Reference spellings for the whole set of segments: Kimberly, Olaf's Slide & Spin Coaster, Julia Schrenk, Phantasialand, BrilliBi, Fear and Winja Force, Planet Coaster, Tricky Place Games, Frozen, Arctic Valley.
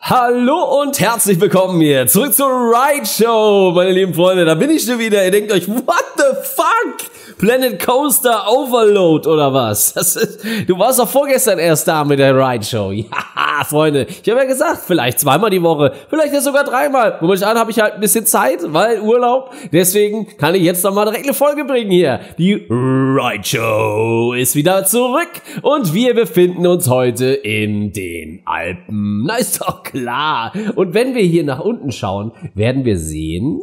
Hallo und herzlich willkommen hier zurück zur Ride Show, meine lieben Freunde. Da bin ich schon wieder. Ihr denkt euch, what the fuck? Planet Coaster Overload oder was? Das ist, du warst doch vorgestern erst da mit der Ride Show. Ja, Freunde. Ich habe ja gesagt, vielleicht zweimal die Woche, vielleicht ja sogar dreimal. Momentan habe ich halt ein bisschen Zeit, weil Urlaub. Deswegen kann ich jetzt nochmal direkt eine Folge bringen hier. Die Ride Show ist wieder zurück und wir befinden uns heute in den Alpen. Na, ist doch klar. Und wenn wir hier nach unten schauen, werden wir sehen,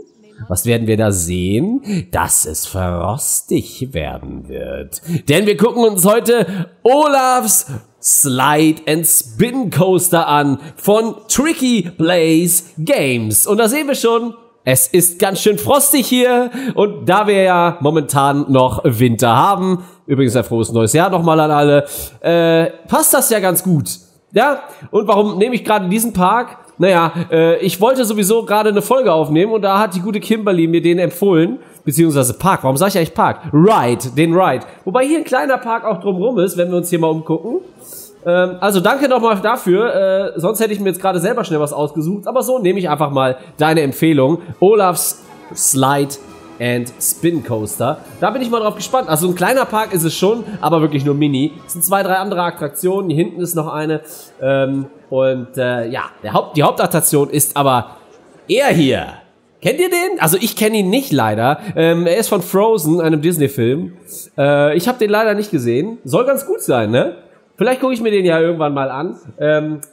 was werden wir da sehen? Dass es frostig werden wird. Denn wir gucken uns heute Olaf's Slide and Spin Coaster an von Tricky Place Games. Und da sehen wir schon, es ist ganz schön frostig hier. Und da wir ja momentan noch Winter haben, übrigens ein frohes neues Jahr nochmal an alle, passt das ja ganz gut. Ja, und warum nehme ich gerade diesen Park? Naja, ich wollte sowieso gerade eine Folge aufnehmen und da hat die gute Kimberly mir den empfohlen, beziehungsweise Park. Warum sage ich eigentlich Park? Ride, den Ride. Wobei hier ein kleiner Park auch drumrum ist, wenn wir uns hier mal umgucken. Also danke nochmal dafür, sonst hätte ich mir jetzt gerade selber schnell was ausgesucht, aber so nehme ich einfach mal deine Empfehlung. Olaf's Slide and Spin Coaster. Da bin ich mal drauf gespannt. Also ein kleiner Park ist es schon, aber wirklich nur mini. Es sind 2, 3 andere Attraktionen. Hier hinten ist noch eine. Ja, die Hauptattraktion ist aber er hier. Kennt ihr den? Also ich kenne ihn nicht leider. Er ist von Frozen, einem Disney-Film. Ich habe den leider nicht gesehen. Soll ganz gut sein, ne? Vielleicht gucke ich mir den ja irgendwann mal an.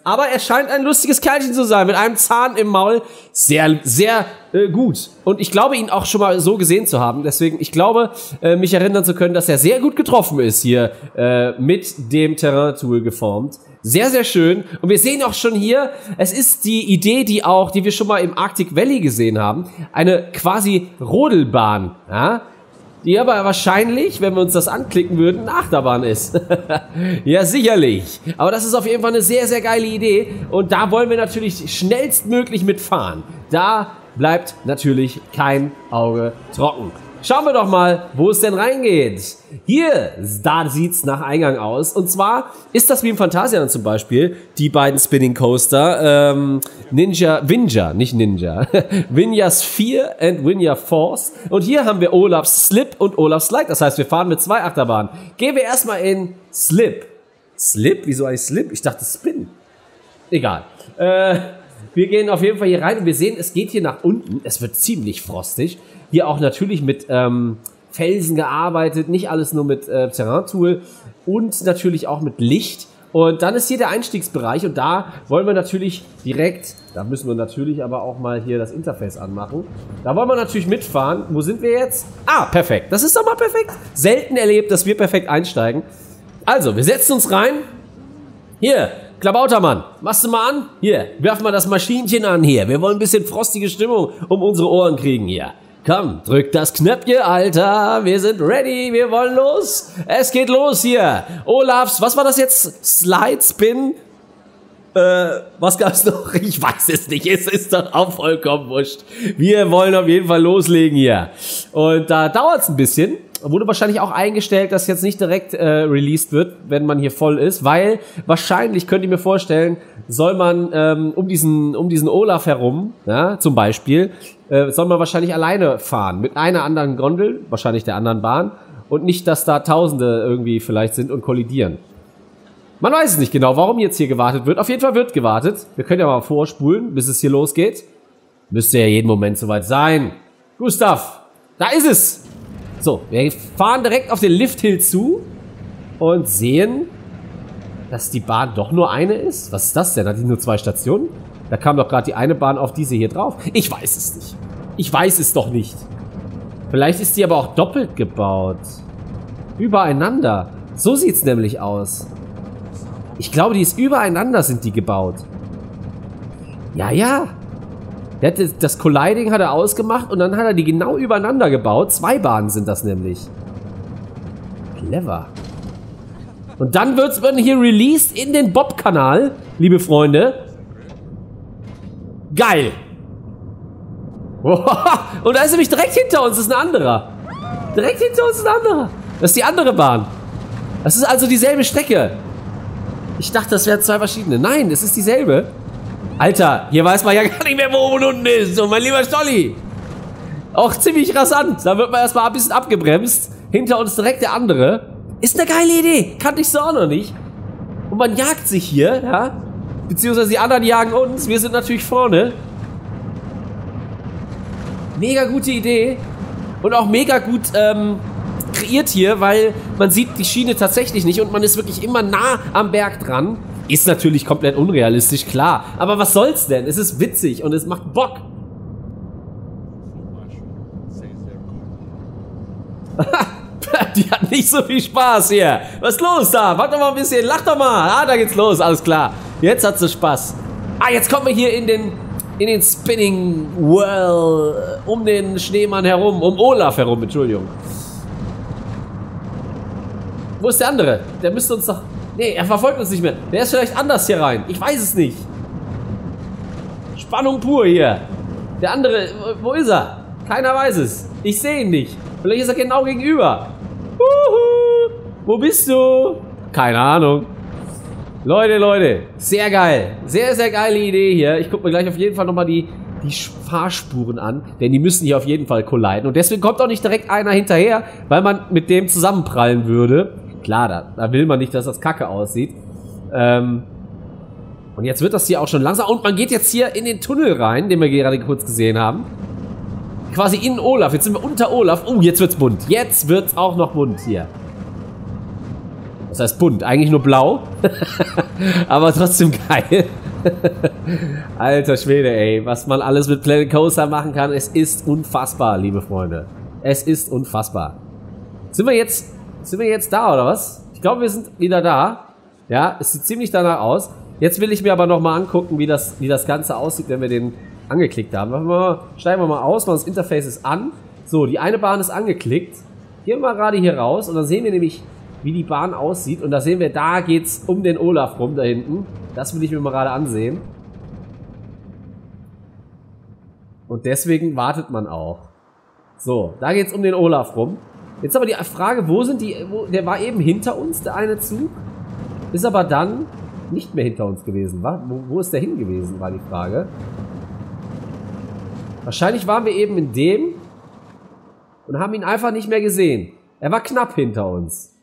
Aber er scheint ein lustiges Kerlchen zu sein, mit einem Zahn im Maul. Sehr, sehr gut. Und ich glaube, ihn auch schon mal so gesehen zu haben. Deswegen, ich glaube, mich erinnern zu können, dass er sehr gut getroffen ist hier mit dem Terrain-Tool geformt. Sehr, sehr schön. Und wir sehen auch schon hier, es ist die Idee, die wir schon mal im Arctic Valley gesehen haben. Eine quasi Rodelbahn, ja? Die aber wahrscheinlich, wenn wir uns das anklicken würden, eine Achterbahn ist. Ja, sicherlich. Aber das ist auf jeden Fall eine sehr, sehr geile Idee. Und da wollen wir natürlich schnellstmöglich mitfahren. Da bleibt natürlich kein Auge trocken. Schauen wir doch mal, wo es denn reingeht. Hier, da sieht's nach Eingang aus. Und zwar ist das wie im Phantasialand zum Beispiel, die beiden Spinning Coaster, Winjas Fear and Winja Force. Und hier haben wir Olaf's Slip und Olaf's Slide. Das heißt, wir fahren mit 2 Achterbahnen. Gehen wir erstmal in Slip. Slip? Wieso eigentlich Slip? Ich dachte Spin. Egal. Wir gehen auf jeden Fall hier rein und wir sehen, es geht hier nach unten. Es wird ziemlich frostig. Hier auch natürlich mit Felsen gearbeitet, nicht alles nur mit Terrain-Tool und natürlich auch mit Licht. Und dann ist hier der Einstiegsbereich und da wollen wir natürlich direkt, da müssen wir natürlich aber auch mal hier das Interface anmachen. Da wollen wir natürlich mitfahren. Wo sind wir jetzt? Ah, perfekt. Das ist doch mal perfekt. Selten erlebt, dass wir perfekt einsteigen. Also, wir setzen uns rein. Hier. Klabautermann, machst du mal an? Hier, werf mal das Maschinchen an hier. Wir wollen ein bisschen frostige Stimmung um unsere Ohren kriegen hier. Komm, drück das Knöpfchen, Alter. Wir sind ready, wir wollen los. Es geht los hier. Olaf's, was war das jetzt? Slide, Spin? Was gab's noch? Ich weiß es nicht. Es ist doch auch vollkommen wurscht. Wir wollen auf jeden Fall loslegen hier. Und da dauert's ein bisschen. Wurde wahrscheinlich auch eingestellt, dass jetzt nicht direkt released wird, wenn man hier voll ist, weil wahrscheinlich, könnt ihr mir vorstellen, soll man um diesen Olaf herum, ja, zum Beispiel, soll man wahrscheinlich alleine fahren, mit einer anderen Gondel, wahrscheinlich der anderen Bahn, und nicht, dass da Tausende irgendwie vielleicht sind und kollidieren. Man weiß es nicht genau, warum jetzt hier gewartet wird. Auf jeden Fall wird gewartet. Wir können ja mal vorspulen, bis es hier losgeht. Müsste ja jeden Moment soweit sein. Gustav, da ist es! So, wir fahren direkt auf den Lifthill zu und sehen, dass die Bahn doch nur eine ist. Was ist das denn? Hat die nur 2 Stationen? Da kam doch gerade die eine Bahn auf diese hier drauf. Ich weiß es nicht. Ich weiß es doch nicht. Vielleicht ist die aber auch doppelt gebaut. Übereinander. So sieht es nämlich aus. Ich glaube, die ist übereinander sind die gebaut. Ja, ja. Das Colliding hat er ausgemacht und dann hat er die genau übereinander gebaut. 2 Bahnen sind das nämlich. Clever. Und dann wird es hier released in den Bob-Kanal, liebe Freunde. Geil. Und da ist nämlich direkt hinter uns, das ist ein anderer. Direkt hinter uns ist ein anderer. Das ist die andere Bahn. Das ist also dieselbe Strecke. Ich dachte, das wären 2 verschiedene. Nein, es ist dieselbe. Alter, hier weiß man ja gar nicht mehr, wo oben und unten ist. Und mein lieber Stolli. Auch ziemlich rasant. Da wird man erstmal ein bisschen abgebremst. Hinter uns direkt der andere. Ist eine geile Idee. Kannte ich so auch noch nicht. Und man jagt sich hier, ja. Beziehungsweise die anderen jagen uns. Wir sind natürlich vorne. Mega gute Idee. Und auch mega gut kreiert hier, weil man sieht die Schiene tatsächlich nicht und man ist wirklich immer nah am Berg dran. Ist natürlich komplett unrealistisch, klar. Aber was soll's denn? Es ist witzig und es macht Bock. Die hat nicht so viel Spaß hier. Was ist los da? Warte doch mal ein bisschen. Lach doch mal. Ah, da geht's los. Alles klar. Jetzt hat sie Spaß. Ah, jetzt kommen wir hier in den Spinning Whirl um den Schneemann herum. Um Olaf herum, Entschuldigung. Wo ist der andere? Der müsste uns doch... Nee, er verfolgt uns nicht mehr. Der ist vielleicht anders hier rein. Ich weiß es nicht. Spannung pur hier. Der andere... Wo ist er? Keiner weiß es. Ich sehe ihn nicht. Vielleicht ist er genau gegenüber. Uhu. Wo bist du? Keine Ahnung. Leute, Leute. Sehr geil. Sehr, sehr geile Idee hier. Ich gucke mir gleich auf jeden Fall nochmal die Fahrspuren an. Denn die müssen hier auf jeden Fall colliden. Und deswegen kommt auch nicht direkt einer hinterher, weil man mit dem zusammenprallen würde. Klar, da will man nicht, dass das kacke aussieht. Und jetzt wird das hier auch schon langsam. Und man geht jetzt hier in den Tunnel rein, den wir gerade kurz gesehen haben. Quasi in Olaf. Jetzt sind wir unter Olaf. Oh, jetzt wird's bunt. Jetzt wird's auch noch bunt hier. Das heißt bunt. Eigentlich nur blau. Aber trotzdem geil. Alter Schwede, ey. Was man alles mit Planet Coaster machen kann. Es ist unfassbar, liebe Freunde. Es ist unfassbar. Sind wir jetzt da, oder was? Ich glaube, wir sind wieder da. Ja, es sieht ziemlich danach aus. Jetzt will ich mir aber nochmal angucken, wie das Ganze aussieht, wenn wir den angeklickt haben. Steigen wir mal aus, machen das Interface ist an. So, die eine Bahn ist angeklickt. Gehen wir mal gerade hier raus und dann sehen wir nämlich, wie die Bahn aussieht. Und da sehen wir, da geht es um den Olaf rum, da hinten. Das will ich mir mal gerade ansehen. Und deswegen wartet man auch. So, da geht es um den Olaf rum. Jetzt aber die Frage, der war eben hinter uns, der eine Zug. Ist aber dann nicht mehr hinter uns gewesen, wa? Wo ist der hin gewesen, war die Frage. Wahrscheinlich waren wir eben in dem und haben ihn einfach nicht mehr gesehen. Er war knapp hinter uns.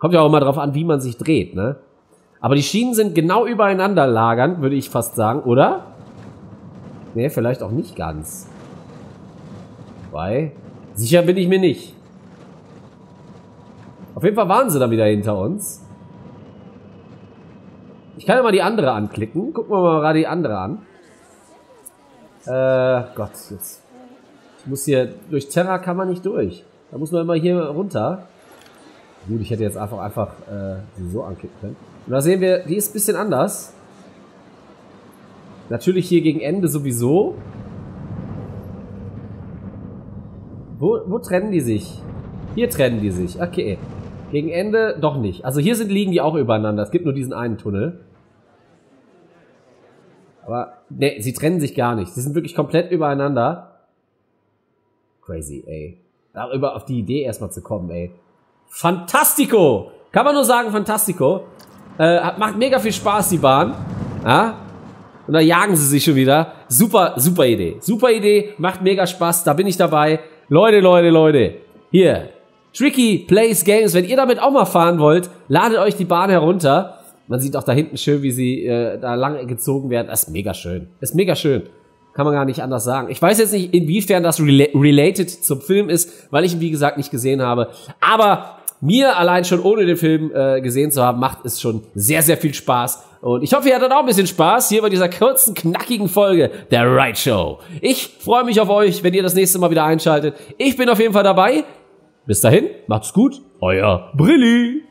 Kommt ja auch immer drauf an, wie man sich dreht, ne? Aber die Schienen sind genau übereinander lagernd, würde ich fast sagen, oder? Ne, vielleicht auch nicht ganz. Wobei, sicher bin ich mir nicht. Auf jeden Fall waren sie dann wieder hinter uns. Ich kann ja mal die andere anklicken. Gucken wir mal gerade die andere an. Gott, jetzt. Ich muss hier, durch Terra kann man nicht durch. Da muss man immer hier runter. Gut, ich hätte jetzt einfach so anklicken können. Und da sehen wir, die ist ein bisschen anders. Natürlich hier gegen Ende sowieso. Wo trennen die sich? Hier trennen die sich. Okay. Gegen Ende doch nicht. Also hier liegen die auch übereinander. Es gibt nur diesen einen Tunnel. Aber, ne, sie trennen sich gar nicht. Sie sind wirklich komplett übereinander. Crazy, ey. Darüber auf die Idee erstmal zu kommen, ey. Fantastico! Kann man nur sagen, Fantastico. Macht mega viel Spaß, die Bahn. Ja? Und da jagen sie sich schon wieder. Super, super Idee. Super Idee. Macht mega Spaß. Da bin ich dabei. Leute, Leute, Leute. Hier. Tricky Place Games. Wenn ihr damit auch mal fahren wollt, ladet euch die Bahn herunter. Man sieht auch da hinten schön, wie sie da lang gezogen werden. Das ist mega schön. Das ist mega schön. Kann man gar nicht anders sagen. Ich weiß jetzt nicht, inwiefern das related zum Film ist, weil ich ihn, wie gesagt, nicht gesehen habe. Aber mir allein schon ohne den Film gesehen zu haben, macht es schon sehr, sehr viel Spaß. Und ich hoffe, ihr hattet auch ein bisschen Spaß hier bei dieser kurzen, knackigen Folge der Ride Show. Ich freue mich auf euch, wenn ihr das nächste Mal wieder einschaltet. Ich bin auf jeden Fall dabei. Bis dahin, macht's gut. Euer Brilli.